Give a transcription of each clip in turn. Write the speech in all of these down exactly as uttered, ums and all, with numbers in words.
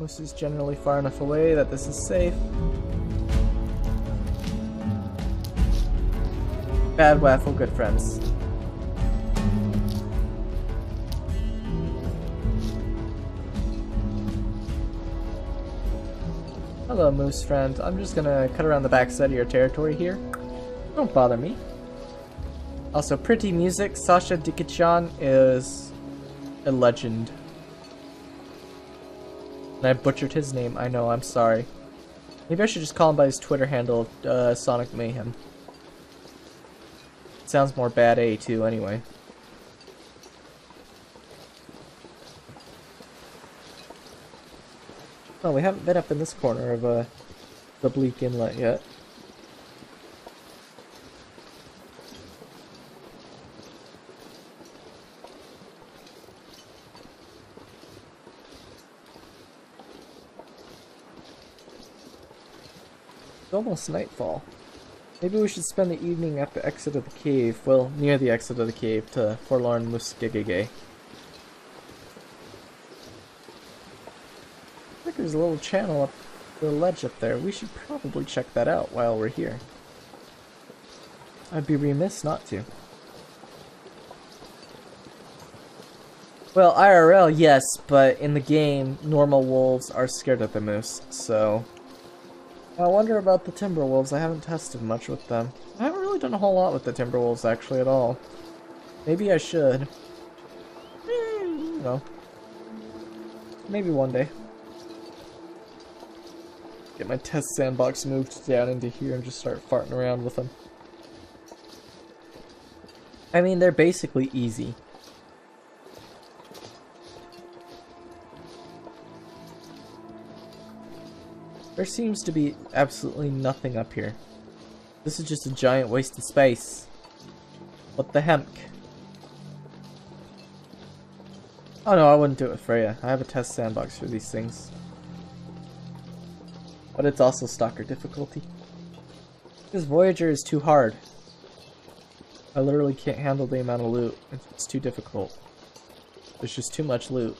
This is generally far enough away that this is safe. Bad waffle, good friends. Hello, moose friend. I'm just gonna cut around the backside of your territory here. Don't bother me. Also, pretty music. Sasha Dikichan is a legend. And I butchered his name. I know, I'm sorry. Maybe I should just call him by his Twitter handle, uh, Sonic Mayhem. It sounds more bad A too, anyway. Oh, we haven't been up in this corner of uh, the Bleak Inlet yet. It's almost nightfall. Maybe we should spend the evening at the exit of the cave, well, near the exit of the cave, to Forlorn Muskeg. There's a little channel up the ledge up there. We should probably check that out while we're here. I'd be remiss not to. Well, I R L, yes, but in the game, normal wolves are scared of the moose, so... I wonder about the Timberwolves. I haven't tested much with them. I haven't really done a whole lot with the Timberwolves, actually, at all. Maybe I should. You know. Maybe one day. Get my test sandbox moved down into here and just start farting around with them. I mean, they're basically easy. There seems to be absolutely nothing up here. This is just a giant waste of space. What the hemp? Oh no, I wouldn't do it with Freya. I have a test sandbox for these things. But it's also Stalker difficulty. This Voyager is too hard. I literally can't handle the amount of loot. It's too difficult. There's just too much loot.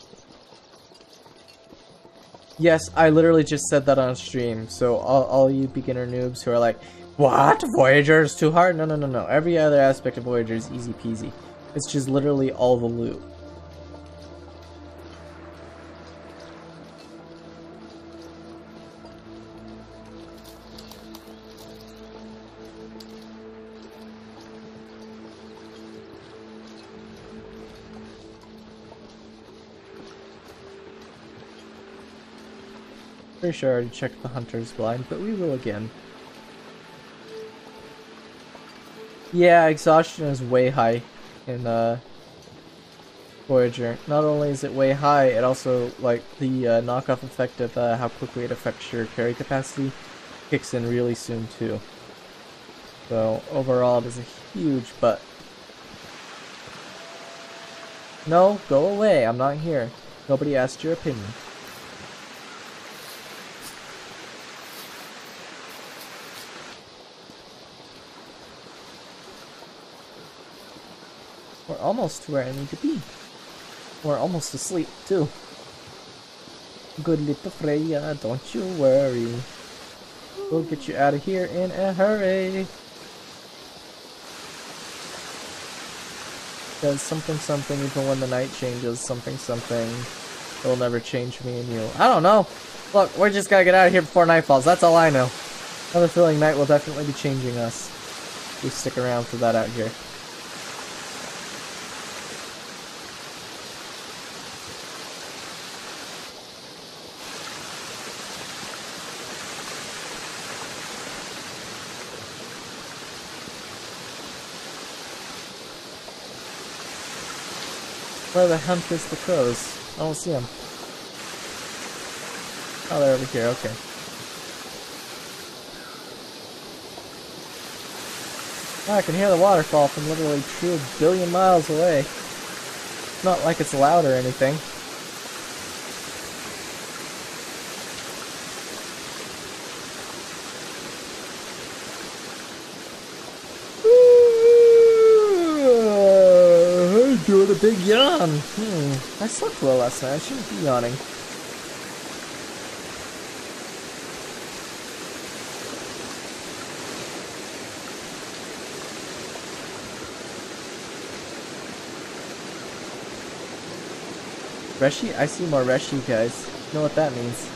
Yes, I literally just said that on stream, so all, all you beginner noobs who are like, what? Voyager is too hard? No, no, no, no. Every other aspect of Voyager is easy peasy. It's just literally all the loot. Pretty sure I already checked the hunter's blind, but we will again. Yeah, exhaustion is way high in uh, Voyager. Not only is it way high, it also, like, the uh, knockoff effect of uh, how quickly it affects your carry capacity kicks in really soon too. So overall, it is a huge butt. No, go away. I'm not here. Nobody asked your opinion. We're almost to where I need to be. We're almost asleep, too. Good little Freya, don't you worry. We'll get you out of here in a hurry. Because something something, even when the night changes, something something, it'll never change me and you. I don't know! Look, we're just gotta get out of here before night falls, that's all I know. I have a feeling night will definitely be changing us. We stick around for that out here. Where the hemp is the crows? I don't see them. Oh, they're over here, okay. Oh, I can hear the waterfall from literally two billion miles away. It's not like it's loud or anything. Big yawn! Hmm, I slept well last night, I shouldn't be yawning. Reshi? I see more Reshi, guys. You know what that means.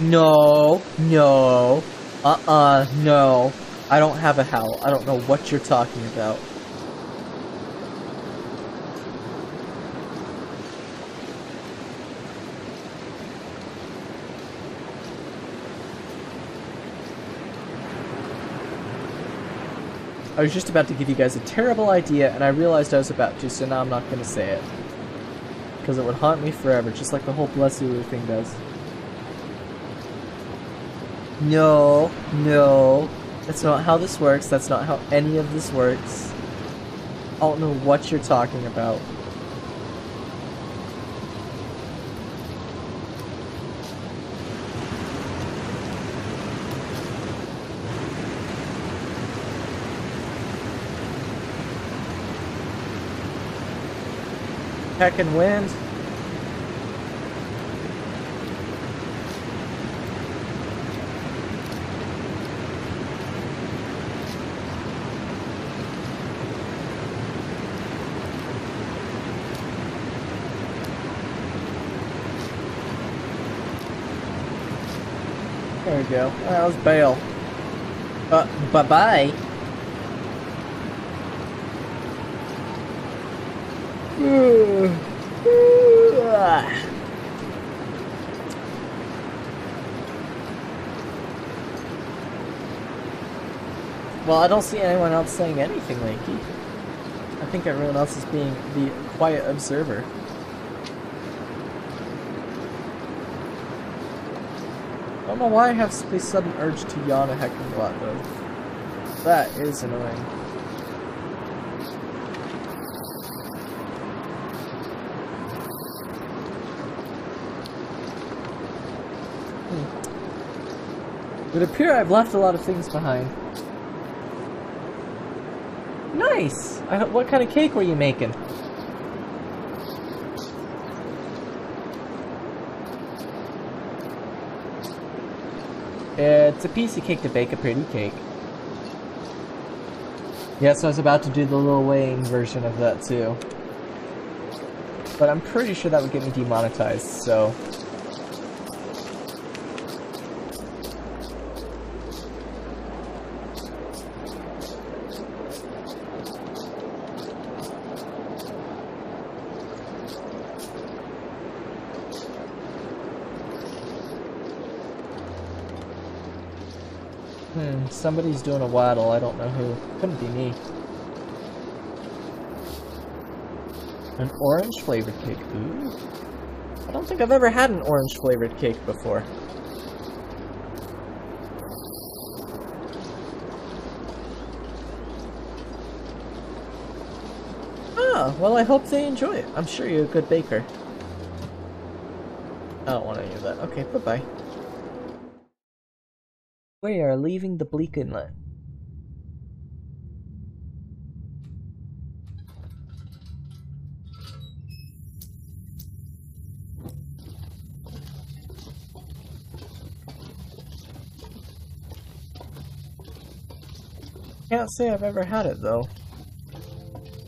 No, no, uh-uh, no. I don't have a howl. I don't know what you're talking about. I was just about to give you guys a terrible idea, and I realized I was about to, so now I'm not going to say it. Because it would haunt me forever, just like the whole Bless You thing does. No, no, that's not how this works, that's not how any of this works. I don't know what you're talking about. Heck and wind. There we go. That was bail. Uh, bye-bye. Well, I don't see anyone else saying anything, Lanky. I think everyone else is being the quiet observer. I don't know why I have this sudden urge to yawn a heck of a lot, though. That is annoying. It would appear I've left a lot of things behind. Nice! I, what kind of cake were you making? It's a piece of cake to bake a pretty cake. Yes, I was about to do the little weighing version of that too. But I'm pretty sure that would get me demonetized, so... Somebody's doing a waddle, I don't know who. Couldn't be me. An orange flavored cake. Ooh. I don't think I've ever had an orange flavored cake before. Ah, well, I hope they enjoy it. I'm sure you're a good baker. I don't want any of that. Okay, bye-bye. We are leaving the Bleak Inlet. Can't say I've ever had it though,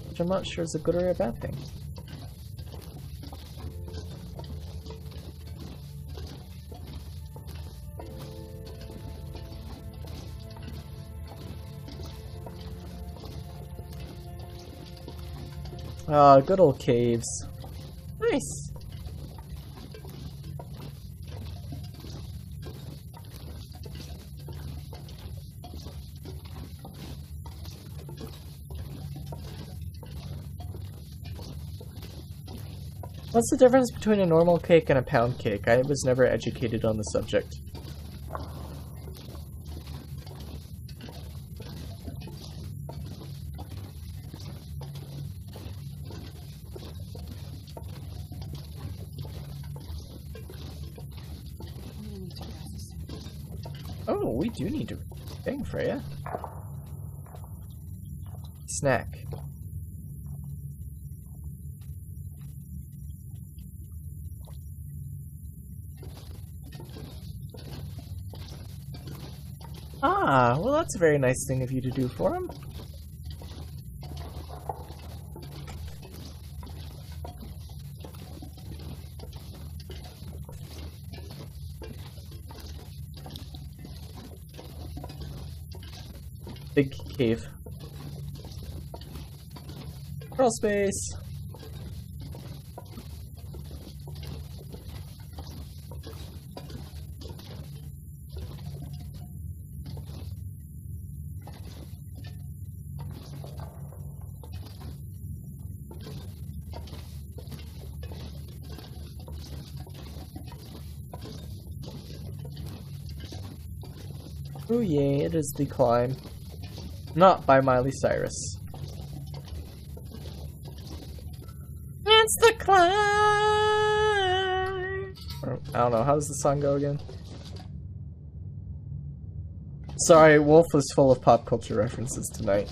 which I'm not sure is a good or a bad thing. Ah, oh, good old caves. Nice! What's the difference between a normal cake and a pound cake? I was never educated on the subject. You need to thing, Freya. Snack. Ah, well that's a very nice thing of you to do for him. big cave. Crawl space! Ooh yay, it is the climb. Not by Miley Cyrus. It's the climb! Or, I don't know, how does the song go again? Sorry, Wolf was full of pop culture references tonight.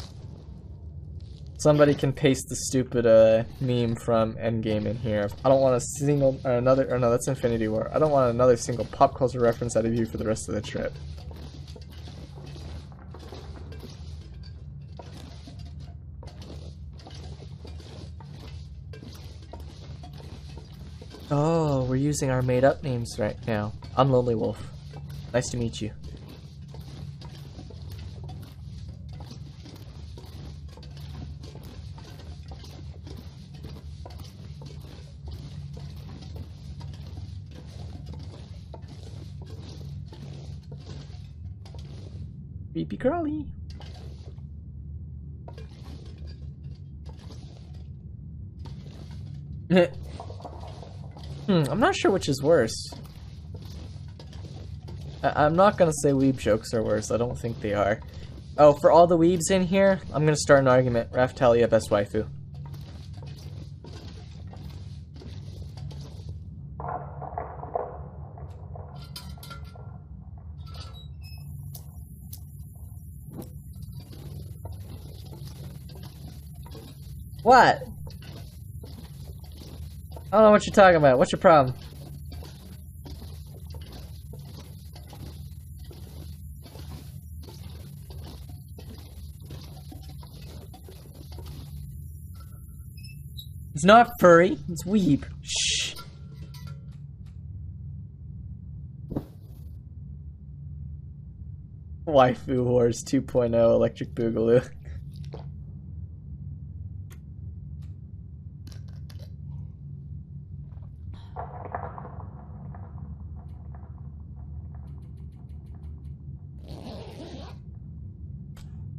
Somebody can paste the stupid uh, meme from Endgame in here. I don't want a single, or another, or no, that's Infinity War. I don't want another single pop culture reference out of you for the rest of the trip. Oh, we're using our made-up names right now. I'm Lonely Wolf. Nice to meet you. Creepy crawly. Hmm, I'm not sure which is worse. I I'm not gonna say weeb jokes are worse, I don't think they are. Oh, for all the weebs in here, I'm gonna start an argument. Raphtalia, best waifu. What? I don't know what you're talking about. What's your problem? It's not furry. It's weeb. Shh. Waifu Wars two point oh Electric Boogaloo.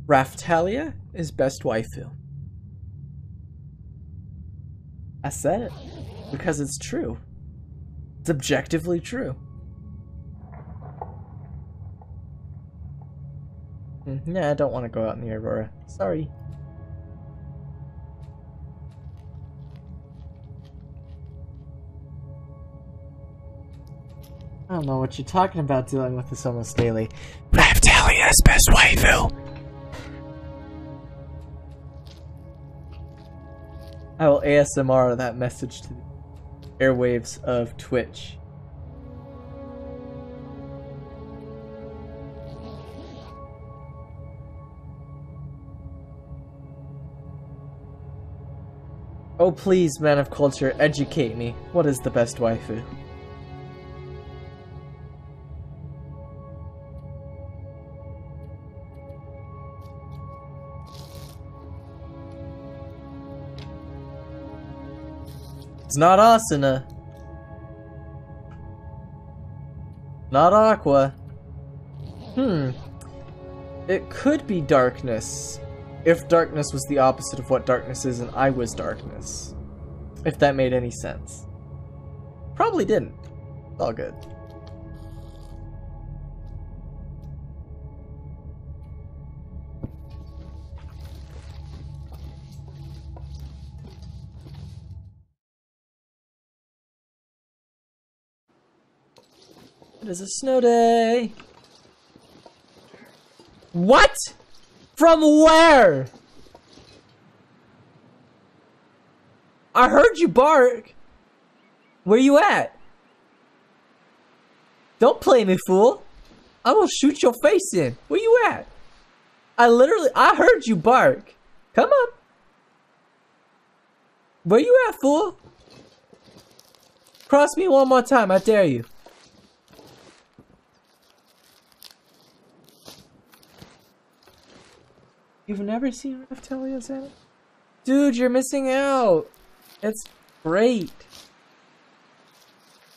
Raphtalia is best waifu. I said it because it's true. It's objectively true. Mm, nah, I don't want to go out in the Aurora. Sorry. I don't know what you're talking about dealing with this almost daily. Raphtalia is best waifu. I will A S M R that message to the airwaves of Twitch. Oh please, man of culture, educate me. What is the best waifu? It's not Asuna. Not Aqua. Hmm. It could be darkness. If darkness was the opposite of what darkness is and I was darkness. If that made any sense. Probably didn't. It's all good. It is a snow day. What? From where? I heard you bark. Where you at? Don't play me, fool. I will shoot your face in. Where you at? I literally, I heard you bark. Come up. Where you at, fool? Cross me one more time, I dare you. You've never seen Raphtalia, Santa? Dude, you're missing out! It's great!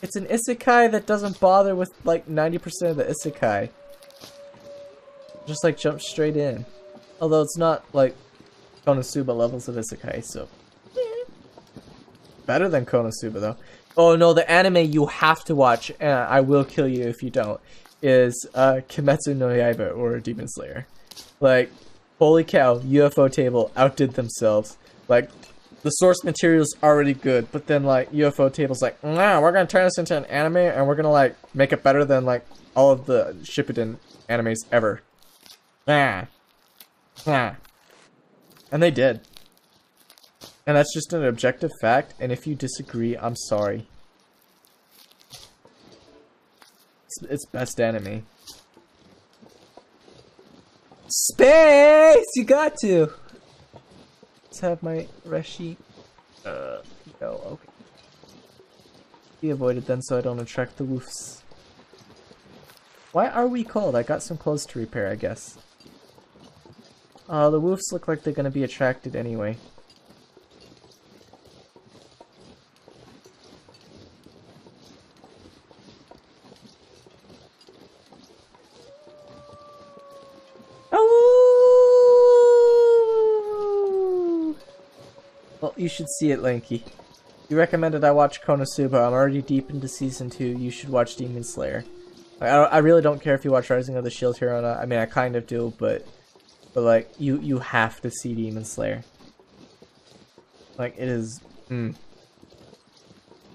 It's an isekai that doesn't bother with like ninety percent of the isekai. Just like jump straight in. Although it's not like Konosuba levels of isekai, so... Better than Konosuba though. Oh no, the anime you have to watch, and I will kill you if you don't, is uh, Kimetsu no Yaiba or Demon Slayer. Like, holy cow, U F O Table outdid themselves. Like, the source material's already good, but then like U F O Table's like, nah, we're gonna turn this into an anime and we're gonna like make it better than like all of the Shippuden animes ever. Nah. Nah. And they did. And that's just an objective fact, and if you disagree, I'm sorry. It's, it's best anime. Space! You got to! Let's have my Reshi. Uh, no, okay. Be avoided then so I don't attract the woofs. Why are we cold? I got some clothes to repair, I guess. Uh, the woofs look like they're gonna be attracted anyway. You should see it, Lanky. You recommended I watch Konosuba. I'm already deep into season two. You should watch Demon Slayer. I, I really don't care if you watch Rising of the Shield here or not. I mean, I kind of do, but but like you you have to see Demon Slayer. Like it is, mm.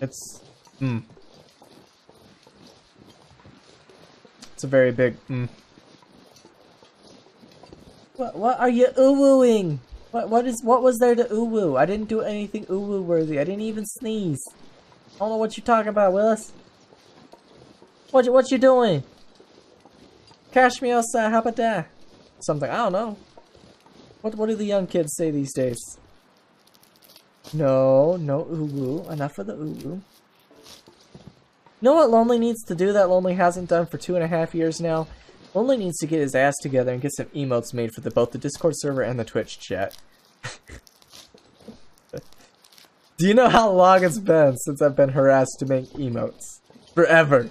it's, mm. it's a very big. Mm. What what are you ooh-wooing? What, what is- what was there to uwu? I didn't do anything uwu worthy. I didn't even sneeze. I don't know what you're talking about, Willis. What you- what you doing? Cash me outside, how about that? Something, I don't know. What- what do the young kids say these days? No, no uwu. Enough of the uwu. You know what Lonely needs to do that Lonely hasn't done for two and a half years now? Lonely needs to get his ass together and get some emotes made for the, both the Discord server and the Twitch chat. Do you know how long it's been since I've been harassed to make emotes? Forever.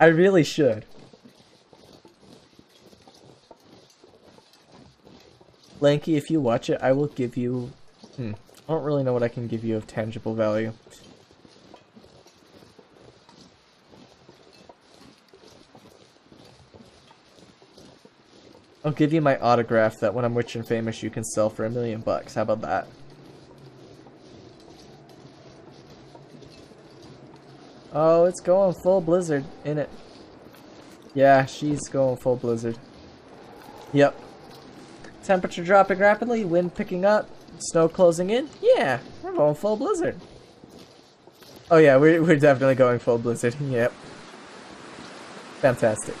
I really should. Lanky, if you watch it, I will give you... Hmm, I don't really know what I can give you of tangible value. I'll give you my autograph that when I'm rich and famous you can sell for a million bucks. How about that? Oh, it's going full Blizzard, in it? Yeah, she's going full Blizzard. Yep. Temperature dropping rapidly, wind picking up, snow closing in. Yeah, we're going full Blizzard. Oh yeah, we're, we're definitely going full Blizzard. Yep. Fantastic.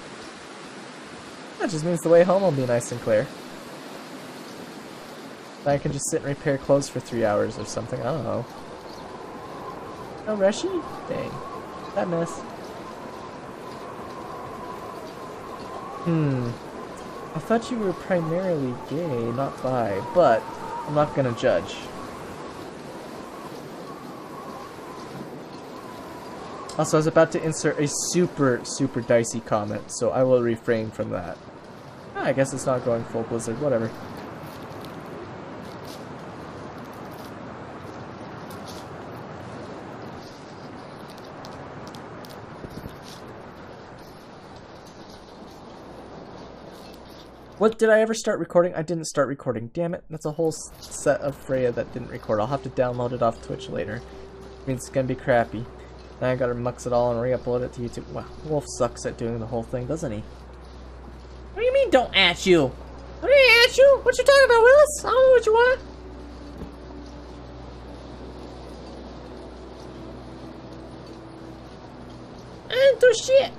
That just means the way home will be nice and clear. I can just sit and repair clothes for three hours or something. I don't know. No Reshi? Dang. That mess. Hmm. I thought you were primarily gay, not bi, but I'm not gonna judge. Also, I was about to insert a super, super dicey comment, so I will refrain from that. I guess it's not going full Blizzard, whatever. What, did I ever start recording? I didn't start recording, damn it. That's a whole set of Freya that didn't record. I'll have to download it off Twitch later. It means it's gonna be crappy. Then I gotta mux it all and re-upload it to YouTube. Wow, Wolf sucks at doing the whole thing, doesn't he? What do you mean, don't at you? What do you at you? What you talking about, Willis? I don't know what you want. I didn't do shit.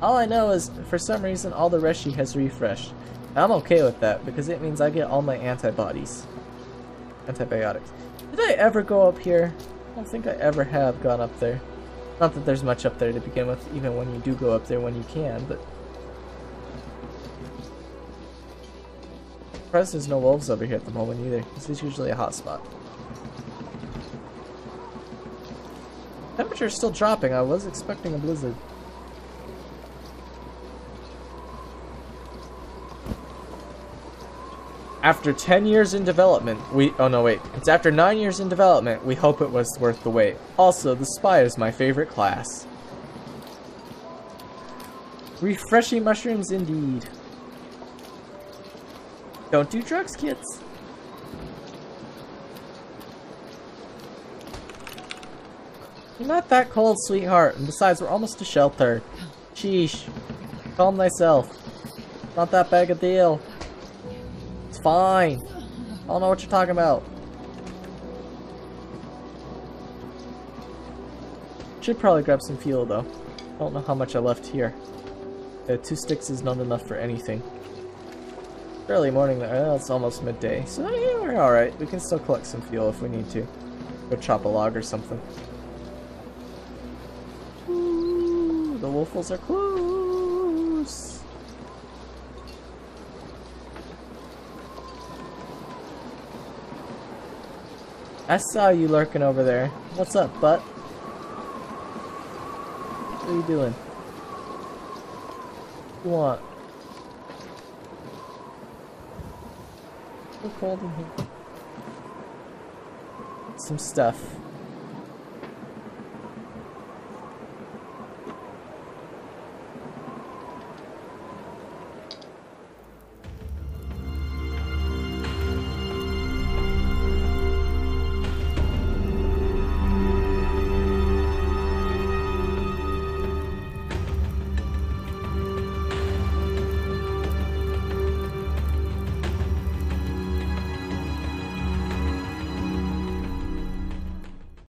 All I know is, for some reason, all the Reshi has refreshed. I'm okay with that, because it means I get all my antibodies. Antibiotics. Did I ever go up here? I don't think I ever have gone up there. Not that there's much up there to begin with, even when you do go up there when you can, but... Surprised there's no wolves over here at the moment either. This is usually a hot spot. Temperature's still dropping. I was expecting a blizzard. After ten years in development, we... Oh, no, wait. It's after nine years in development, we hope it was worth the wait. Also, the spy is my favorite class. Refreshing mushrooms, indeed. Don't do drugs, kids. You're not that cold, sweetheart. And besides, we're almost to shelter. Sheesh. Calm thyself. Not that big a deal. It's fine. I don't know what you're talking about. Should probably grab some fuel, though. I don't know how much I left here. Uh, two sticks is not enough for anything. Early morning, well, it's almost midday, so yeah, we're alright. We can still collect some fuel if we need to. Go chop a log or something. Ooh, the wolfles are close! I saw you lurking over there. What's up, butt? What are you doing? What do you want? Cold in here. Some stuff.